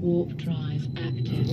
Warp drive active.